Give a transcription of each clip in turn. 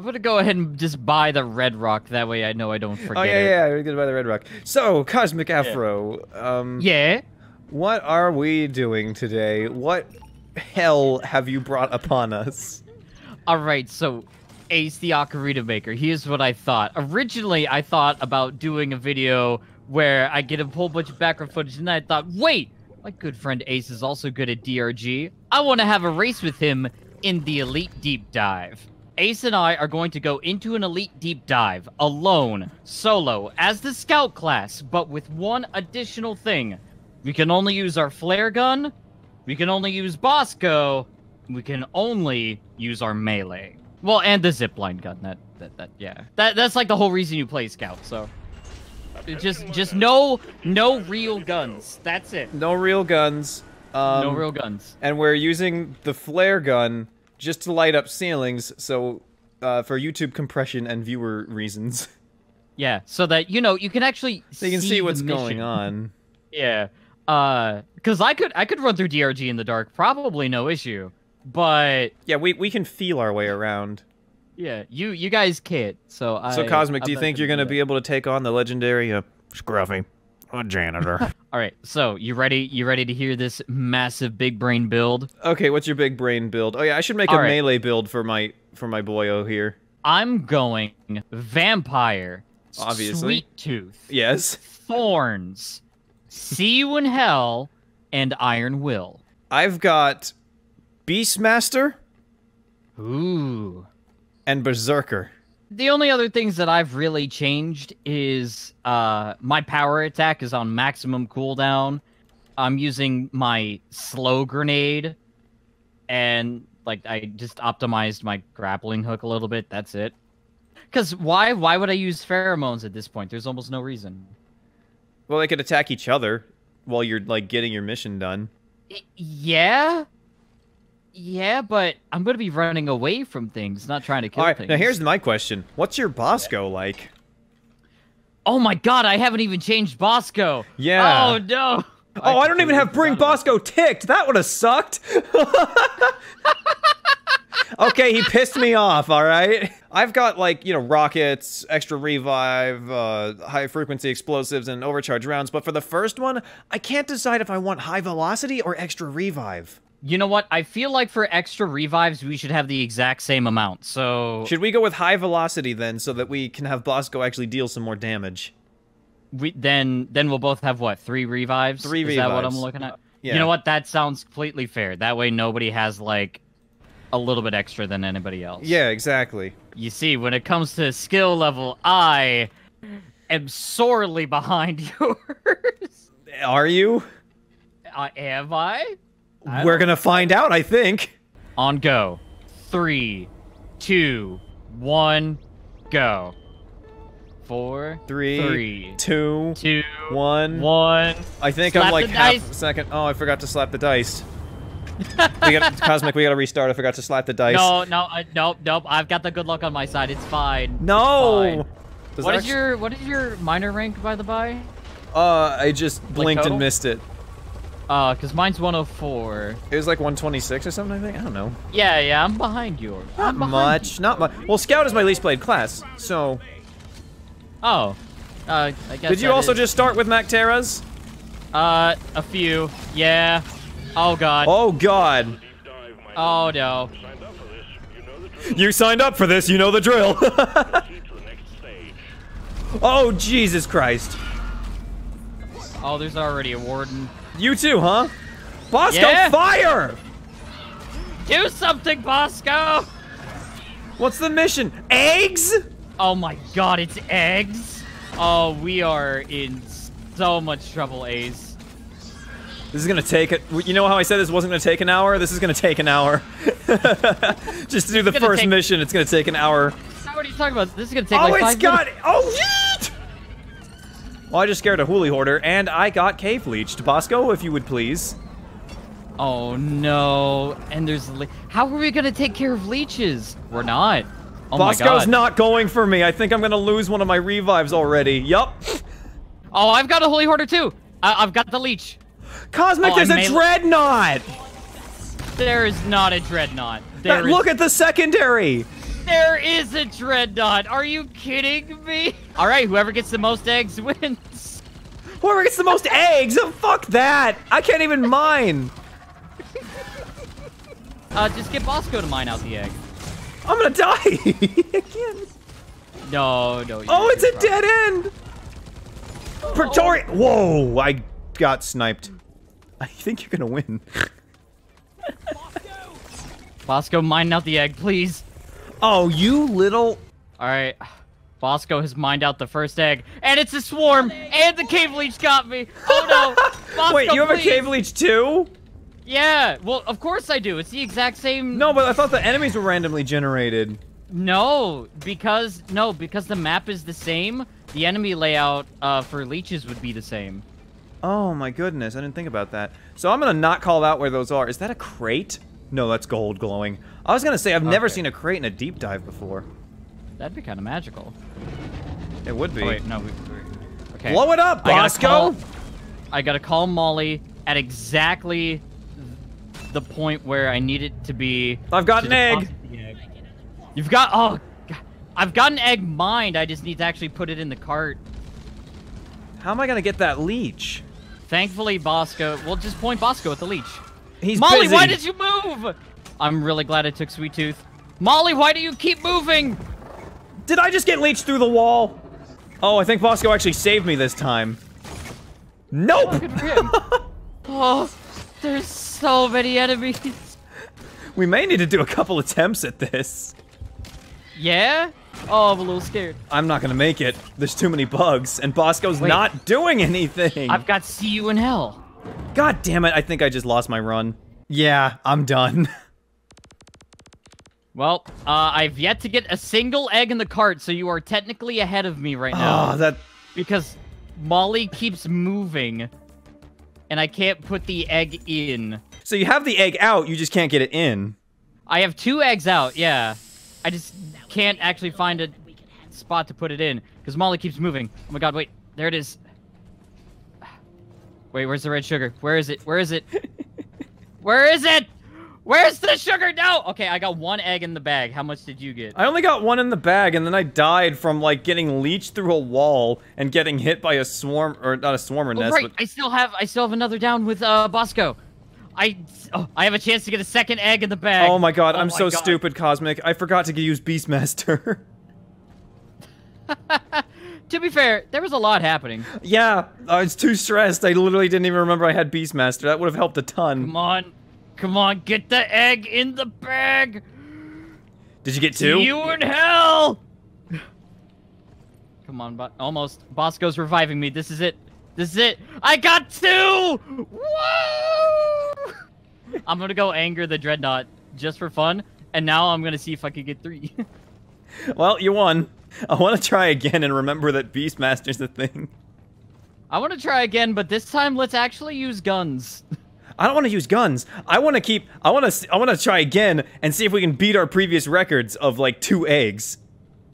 I'm gonna go ahead and just buy the Red Rock, that way I know I don't forget it. Oh yeah, we're gonna buy the Red Rock. So, Cosmic Afro, what are we doing today? What hell have you brought upon us? Alright, so, Ace the Ocarina Maker, here's what I thought. Originally, I thought about doing a video where I get a whole bunch of background footage, and I thought, wait! My good friend Ace is also good at DRG. I want to have a race with him in the Elite Deep Dive. Ace and I are going to go into an Elite Deep Dive, alone, solo, as the Scout class, but with one additional thing. We can only use our Flare Gun, we can only use Bosco, we can only use our melee. Well, and the Zipline Gun, that's like the whole reason you play Scout, so. Just no real guns. That's it. No real guns. No real guns. And we're using the flare gun just to light up ceilings, so for YouTube compression and viewer reasons. Yeah, so that you can actually see what's going on. Yeah, because I could run through DRG in the dark, probably no issue. But yeah, we can feel our way around. Yeah, you guys can't, so So, Cosmic, do you think you're going to be able to take on the legendary Scruffy, a janitor? Alright, so, you ready? You ready to hear this massive big brain build? Okay, what's your big brain build? Oh yeah, I should make a melee build for my boyo here. I'm going Vampire, obviously. Sweet Tooth, yes. Thorns, See You in Hell, and Iron Will. I've got Beastmaster. Ooh. And Berserker. The only other things that I've really changed is my power attack is on maximum cooldown. I'm using my slow grenade, and like I just optimized my grappling hook a little bit. That's it. Because why would I use pheromones at this point? There's almost no reason. Well, they could attack each other while you're like getting your mission done. Yeah. Yeah, but I'm going to be running away from things, not trying to kill things. Now here's my question. What's your Bosco like? Oh my god, I haven't even changed Bosco. Yeah. Oh no. Oh, I don't even have Bring Bosco ticked. That would have sucked. Okay, he pissed me off, all right? I've got like, rockets, extra revive, high frequency explosives, and overcharge rounds, but for the first one, I can't decide if I want high velocity or extra revive. You know what? I feel like for extra revives, we should have the exact same amount, so... Should we go with high velocity, then, so that we can have Bosco actually deal some more damage? Then we'll both have, what, 3 revives? 3 revives. Is that what I'm looking at? Yeah. You know what? That sounds completely fair. That way nobody has, like, a little bit extra than anybody else. Yeah, exactly. You see, when it comes to skill level, I am sorely behind yours. Are you? Am I? We're gonna find out, I think. On go. 3, 2, 1, go. 4, 3, 2, 1. I think slap I'm like half a second. Oh, I forgot to slap the dice. Cosmic, we gotta restart. I forgot to slap the dice. No, I've got the good luck on my side. It's fine. No. It's fine. What is your minor rank, by the by? I just blinked and missed it. Because mine's 104. It was like 126 or something, I think? I don't know. Yeah, I'm behind yours. Not much. Well, Scout is my least played class, so... Oh. I guess Did you also just start with Macteras? A few. Yeah. Oh, God. Oh, God. Oh, no. You signed up for this, you know the drill. Oh, Jesus Christ. Oh, there's already a warden. You too, huh? Bosco, fire! Do something, Bosco! What's the mission? Eggs? Oh my god, it's eggs? Oh, we are in so much trouble, Ace. This is gonna take it. You know how I said this wasn't gonna take an hour? This is gonna take an hour. Just to do the first mission, it's gonna take an hour. What are you talking about? This is gonna take like 5 minutes. Oh, yeet! Well, I just scared a Huuli Hoarder, and I got cave leeched. Bosco, if you would please. Oh no! And there's how are we gonna take care of leeches? We're not. Oh Bosco's my God. Not going for me. I think I'm gonna lose one of my revives already. Yup. Oh, I've got a Huuli Hoarder too. I've got the leech. Cosmic, there's a Dreadnought. There is not a Dreadnought. Look at the secondary. There is a Dreadnought. Are you kidding me? All right, whoever gets the most eggs wins. Whoever gets the most eggs? Oh, fuck that. I can't even mine. Just get Bosco to mine out the egg. I'm gonna die again. No, no. Oh, it's a dead end. Praetorian. Whoa, I got sniped. I think you're gonna win. Bosco, mine out the egg, please. Oh, you little. All right. Bosco has mined out the first egg, and it's a swarm, and the cave leech got me. Oh no. Bosco, wait, you have a cave leech too? Yeah, well, of course I do. It's the exact same. No, but I thought the enemies were randomly generated. No, because the map is the same, the enemy layout for leeches would be the same. Oh my goodness, I didn't think about that. So I'm gonna not call out where those are. Is that a crate? No, that's gold glowing. I was gonna say, I've never seen a crate in a deep dive before. That'd be kind of magical. It would be. Oh, wait, no. Okay. Blow it up, Bosco! I gotta call Molly at exactly the point where I need it to be. I've got an egg. You've got, oh, God. I've got an egg mined. I just need to actually put it in the cart. How am I gonna get that leech? Thankfully, Bosco, we'll just point Bosco at the leech. He's Molly, busy. Why did you move? I'm really glad I took Sweet Tooth. Molly, why do you keep moving? Did I just get leeched through the wall? Oh, I think Bosco actually saved me this time. Nope. Oh, good for him. Oh, there's so many enemies. We may need to do a couple attempts at this. Yeah? Oh, I'm a little scared. I'm not gonna make it. There's too many bugs, and Bosco's not doing anything. I've got See You in Hell. God damn it, I think I just lost my run. Yeah, I'm done. Well, I've yet to get a single egg in the cart, so you are technically ahead of me right now. Oh, that... Because Molly keeps moving, and I can't put the egg in. So you have the egg out, you just can't get it in. I have two eggs out, yeah. I just can't actually find a spot to put it in, because Molly keeps moving. Oh my god, wait, there it is. Wait, where's the red sugar? Where is it? Where is it? Where is it? Where's the sugar? No! Okay, I got one egg in the bag. How much did you get? I only got one in the bag, and then I died from, like, getting leached through a wall and getting hit by a swarm, or not a swarmer nest, right. But... I still have another down with, Bosco. I have a chance to get a second egg in the bag. Oh my god, I'm so stupid, Cosmic. I forgot to use Beastmaster. To be fair, there was a lot happening. Yeah, I was too stressed. I literally didn't even remember I had Beastmaster. That would have helped a ton. Come on. Come on, get the egg in the bag. Did you get two? See You in Hell! Come on, almost. Bosco's reviving me. This is it. This is it. I got two! Whoa! I'm gonna go anger the Dreadnought just for fun, and now I'm gonna see if I can get three. Well, you won. I want to try again and remember that Beastmaster's a thing. I want to try again, but this time let's actually use guns. I don't want to use guns. I want to try again and see if we can beat our previous records of like 2 eggs.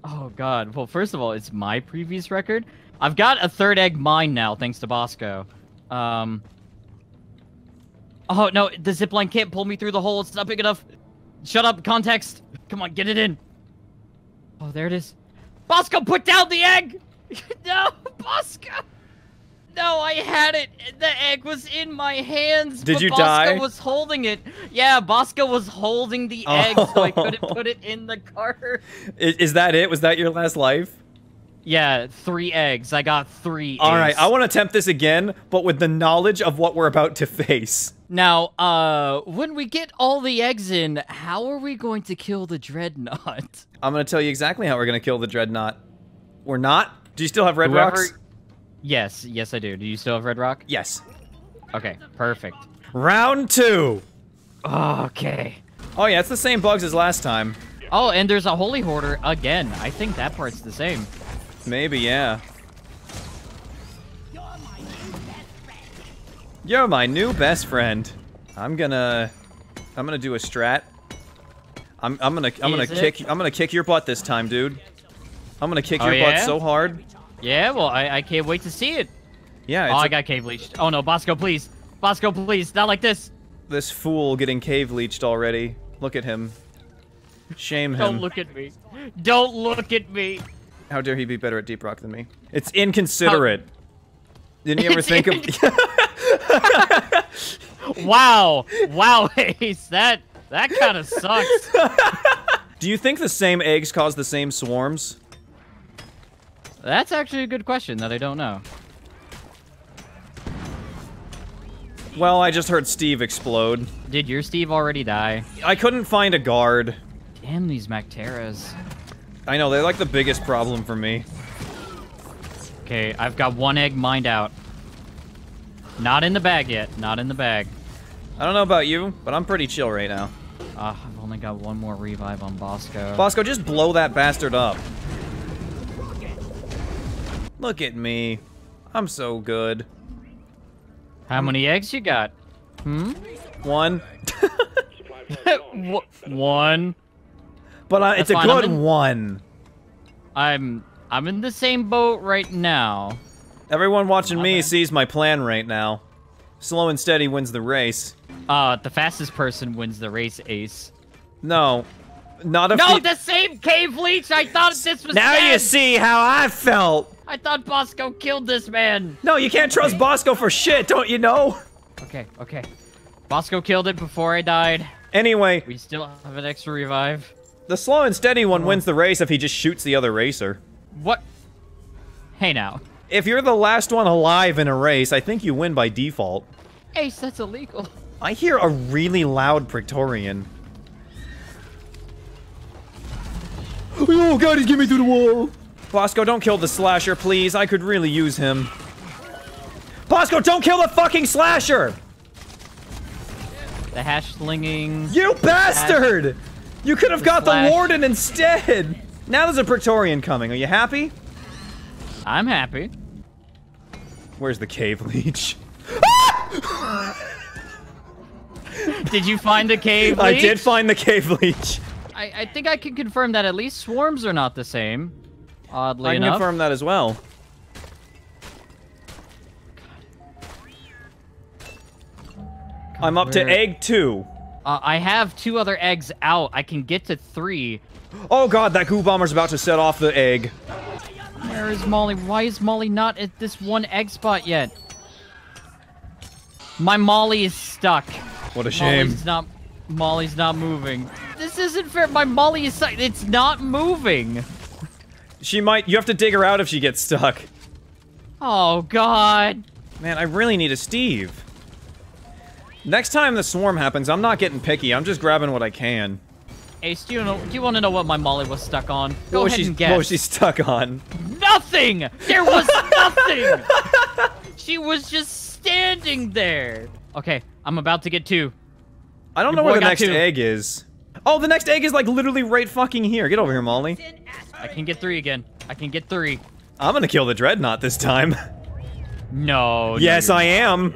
Oh god. Well, first of all, it's my previous record. I've got a third egg mine now, thanks to Bosco. Oh, no, the zipline can't pull me through the hole. It's not big enough. Shut up, context. Come on, get it in. Oh, there it is. Bosco, put down the egg! No, Bosco! No, I had it. The egg was in my hands. Did you die? Bosco was holding it. Yeah, Bosco was holding the egg, so I couldn't put it in the car. Is that it? Was that your last life? Yeah, 3 eggs. I got 3 eggs. All right, I want to attempt this again, but with the knowledge of what we're about to face. Now, when we get all the eggs in, how are we going to kill the Dreadnought? I'm going to tell you exactly how we're going to kill the Dreadnought. We're not? Do you still have red rocks? Yes. Yes, I do. Do you still have red rock? Yes. Okay, perfect. Round 2. Okay. Oh, yeah, it's the same bugs as last time. Oh, and there's a Huuli Hoarder again. I think that part's the same. Maybe, yeah. You're my new best friend. I'm gonna do a strat. I'm gonna kick your butt this time, dude. I'm gonna kick your butt so hard. Yeah, well, I can't wait to see it. Yeah. Oh, I got cave leeched. Oh no, Bosco, please, Bosco, please, not like this. This fool getting cave leeched already. Look at him. Shame him. Don't look at me. Don't look at me. How dare he be better at Deep Rock than me? It's inconsiderate. How didn't you ever think of? Wow. Wow, Ace. That kind of sucks. Do you think the same eggs cause the same swarms? That's actually a good question that I don't know. Well, I just heard Steve explode. Did your Steve already die? I couldn't find a guard. Damn these Macteras. I know, they're like the biggest problem for me. Okay, I've got one egg mined out. Not in the bag yet, not in the bag. I don't know about you, but I'm pretty chill right now. I've only got one more revive on Bosco. Bosco, just blow that bastard up. Look at me. I'm so good. How many eggs you got? Hmm? One. One. But it's a good one. I'm in the same boat right now. Everyone watching me sees my plan right now. Slow and steady wins the race. The fastest person wins the race, Ace. No. Not a No, the same cave leech! I thought this was Now dead. You see how I felt! I thought Bosco killed this man! No, you can't trust Bosco for shit, don't you know? Okay, okay. Bosco killed it before I died. Anyway. We still have an extra revive. The slow and steady one wins the race if he just shoots the other racer. What? Hey now. If you're the last one alive in a race, I think you win by default. Ace, that's illegal. I hear a really loud Praetorian. Oh god, he's getting me through the wall! Bosco, don't kill the slasher, please. I could really use him. Bosco, don't kill the fucking slasher! The hash slinging. You bastard! You could have got the warden instead! Now there's a Praetorian coming. Are you happy? I'm happy. Where's the cave leech? Did you find the cave leech? I did find the cave leech. I think I can confirm that at least swarms are not the same. Oddly enough. I can confirm that as well. I'm up to egg 2. I have 2 other eggs out. I can get to 3. Oh god, that goo bomber's about to set off the egg. Where is Molly? Why is Molly not at this one egg spot yet? My Molly is stuck. What a shame. Molly's not moving. This isn't fair. My Molly is stuck. It's not moving. She might. You have to dig her out if she gets stuck. Oh god. Man, I really need a Steve. Next time the swarm happens, I'm not getting picky. I'm just grabbing what I can. Ace, do you want to know what my Molly was stuck on? Go ahead and guess. What was she stuck on? Nothing! There was nothing! She was just standing there. Okay, I'm about to get 2. I don't know where the next egg is. Oh, the next egg is like literally right fucking here. Get over here, Molly. I can get 3 again. I can get 3. I'm gonna kill the Dreadnought this time. No. Yes, I am.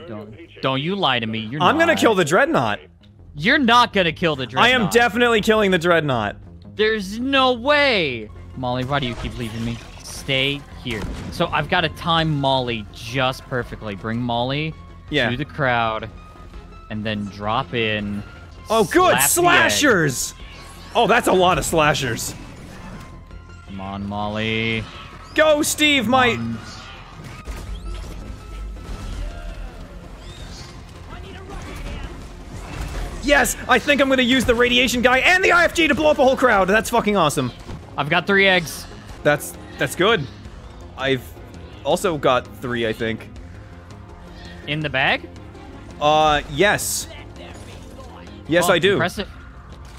Don't you lie to me. You're not. I'm gonna kill the Dreadnought. You're not gonna kill the Dreadnought. I am definitely killing the Dreadnought. There's no way. Molly, why do you keep leaving me? Stay here. So I've got to time Molly just perfectly. Bring Molly to the crowd and then drop in. Oh, good. Slashers. Oh, that's a lot of slashers. Come on, Molly. Go, Steve, my... Yes, I think I'm going to use the radiation guy and the IFG to blow up a whole crowd. That's fucking awesome. I've got 3 eggs. That's good. I've also got 3, I think. In the bag? Yes. Yes, I do. Impressive.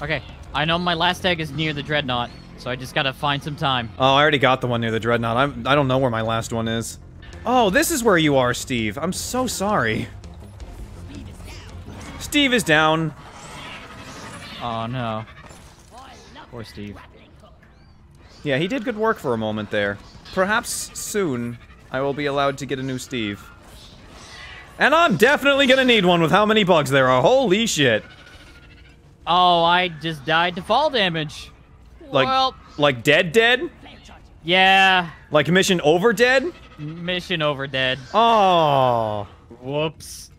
Okay, I know my last egg is near the Dreadnought, so I just got to find some time. Oh, I already got the one near the Dreadnought. I don't know where my last one is. Oh, this is where you are, Steve. I'm so sorry. Steve is down. Oh no. Poor Steve. Yeah, he did good work for a moment there. Perhaps soon I will be allowed to get a new Steve. And I'm definitely gonna need one with how many bugs there are. Holy shit. Oh, I just died to fall damage. Like, well, like dead? Yeah. Like mission over dead? Mission over dead. Oh. Whoops.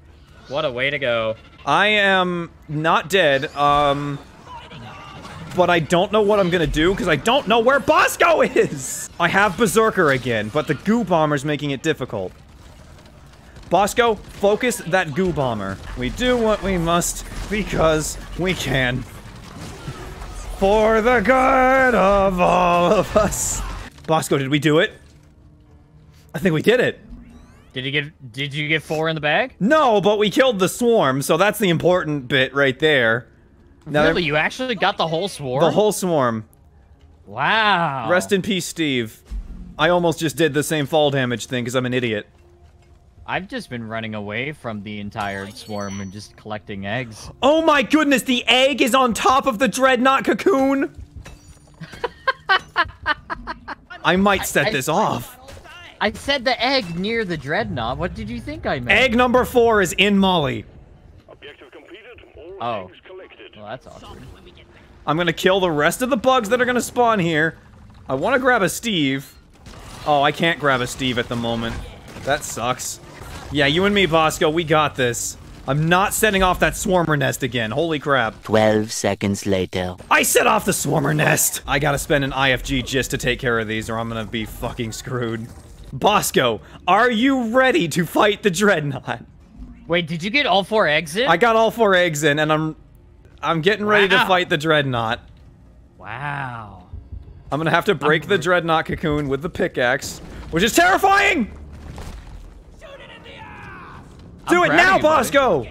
What a way to go. I am not dead. but I don't know what I'm gonna do because I don't know where Bosco is! I have Berserker again, but the Goo Bomber's making it difficult. Bosco, focus that Goo Bomber. We do what we must because we can. For the good of all of us. Bosco, did we do it? I think we did it. Did you get four in the bag? No, but we killed the swarm, so that's the important bit right there. Now really? You actually got the whole swarm? The whole swarm. Wow. Rest in peace, Steve. I almost just did the same fall damage thing because I'm an idiot. I've just been running away from the entire swarm and just collecting eggs. Oh my goodness, the egg is on top of the dreadnought cocoon! I might set this off. I said the egg near the dreadnought. What did you think I meant? Egg number 4 is in Molly. Objective completed. All eggs collected. Well, that's awkward. I'm gonna kill the rest of the bugs that are gonna spawn here. I wanna grab a Steve. Oh, I can't grab a Steve at the moment. That sucks. Yeah, you and me, Bosco, we got this. I'm not setting off that Swarmer Nest again, holy crap. 12 seconds later. I set off the Swarmer Nest! I gotta spend an IFG just to take care of these or I'm gonna be fucking screwed. Bosco, are you ready to fight the Dreadnought? Wait, did you get all 4 eggs in? I got all 4 eggs in and I'm getting ready to fight the Dreadnought. Wow. I'm gonna have to break the Dreadnought cocoon with the pickaxe, which is terrifying! Do it now, Bosco!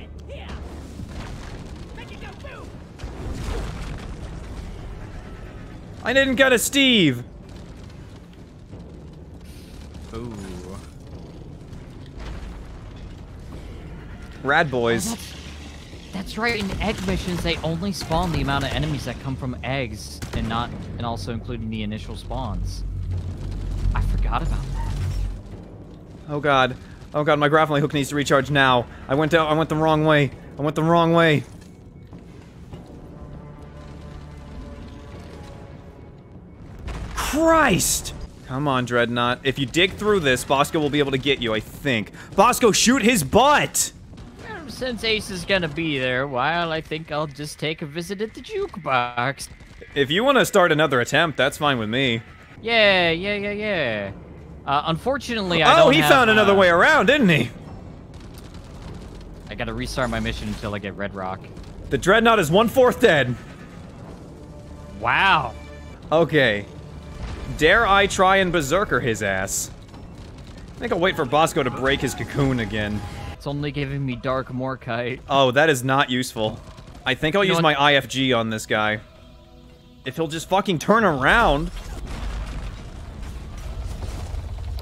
I didn't get a Steve. Ooh. Rad boys. Oh, that's right. In egg missions, they only spawn the amount of enemies that come from eggs, and not, and also including the initial spawns. I forgot about that. Oh God. Oh god, my grappling hook needs to recharge now. I went out. I went the wrong way. I went the wrong way. Christ! Come on, Dreadnought. If you dig through this, Bosco will be able to get you, I think. Bosco, shoot his butt! Since Ace is gonna be there, I think I'll just take a visit at the jukebox. If you want to start another attempt, that's fine with me. Yeah. Unfortunately, I don't have, found another way around, didn't he? I gotta restart my mission until I get Red Rock. The Dreadnought is 1/4 dead. Wow. Okay. Dare I try and Berserker his ass? I think I'll wait for Bosco to break his cocoon again. It's only giving me Dark Morkite. Oh, that is not useful. I think I'll use my IFG on this guy. If he'll just fucking turn around.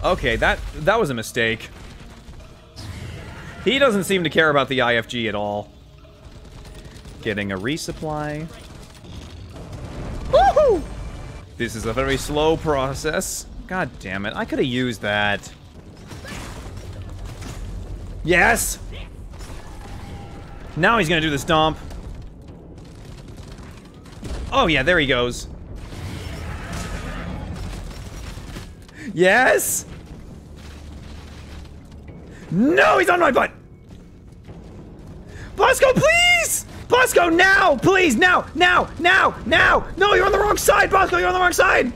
Okay, that was a mistake. He doesn't seem to care about the IFG at all. Getting a resupply. Woohoo! This is a very slow process. God damn it, I could have used that. Yes! Now he's gonna do the stomp. Oh yeah, there he goes. Yes! No, he's on my butt! Bosco, please! Bosco, now! Please, now! Now! Now! Now! No, you're on the wrong side, Bosco! You're on the wrong side!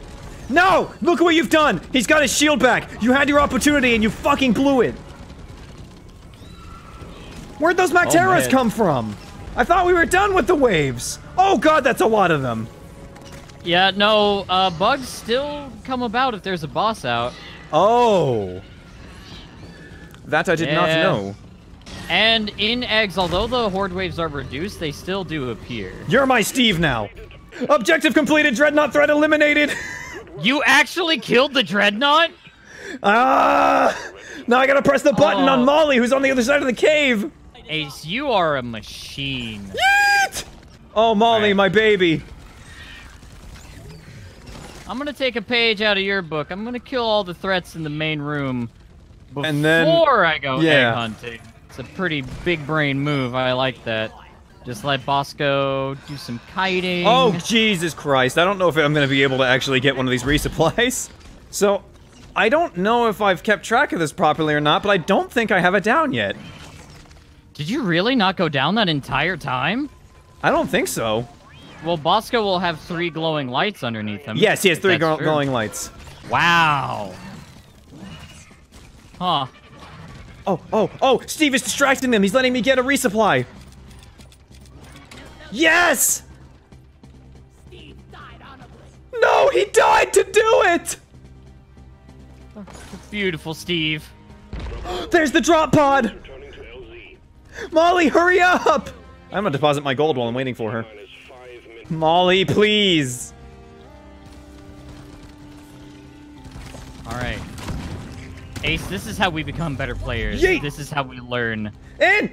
No! Look what you've done! He's got his shield back! You had your opportunity and you fucking blew it! Where'd those Macteras come from? I thought we were done with the waves! Oh god, that's a lot of them! Yeah, no, bugs still come about if there's a boss out. Oh. That I did not know. And in eggs, although the horde waves are reduced, they still do appear. You're my Steve now. Objective completed, Dreadnought threat eliminated. You actually killed the Dreadnought? Now I gotta press the button on Molly, who's on the other side of the cave. Ace, you are a machine. Yeet! Oh, Molly, my baby. I'm gonna take a page out of your book. I'm gonna kill all the threats in the main room before I go egg hunting. It's a pretty big brain move. I like that. Just let Bosco do some kiting. Oh, Jesus Christ. I don't know if I'm gonna be able to actually get one of these resupplies. So, I don't know if I've kept track of this properly or not, but I don't think I have it down yet. Did you really not go down that entire time? I don't think so. Well, Bosco will have 3 glowing lights underneath him. Yes, he has 3 glowing lights. Wow. Huh. Oh, oh, oh! Steve is distracting them. He's letting me get a resupply. Yes! Steve died honorably. No, he died to do it. Beautiful, Steve. There's the drop pod. Molly, hurry up! I'm gonna deposit my gold while I'm waiting for her. Molly, please. All right. Ace, this is how we become better players. Yeet. This is how we learn. In,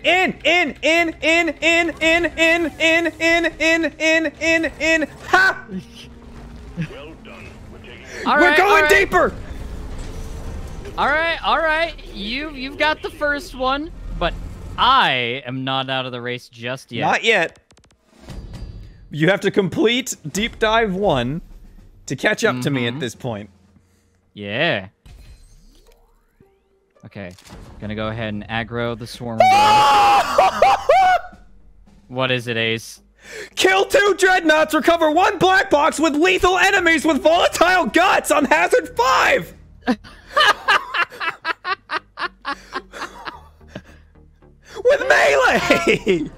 ha! Well done. We're going deeper! Alright, you've got the first one, but I am not out of the race just yet. Not yet. You have to complete Deep Dive 1 to catch up to me at this point. Yeah. Okay, gonna go ahead and aggro the Swarmer Nest. What is it, Ace? Kill 2 Dreadnoughts, recover 1 black box with lethal enemies with volatile guts on Hazard 5! With melee!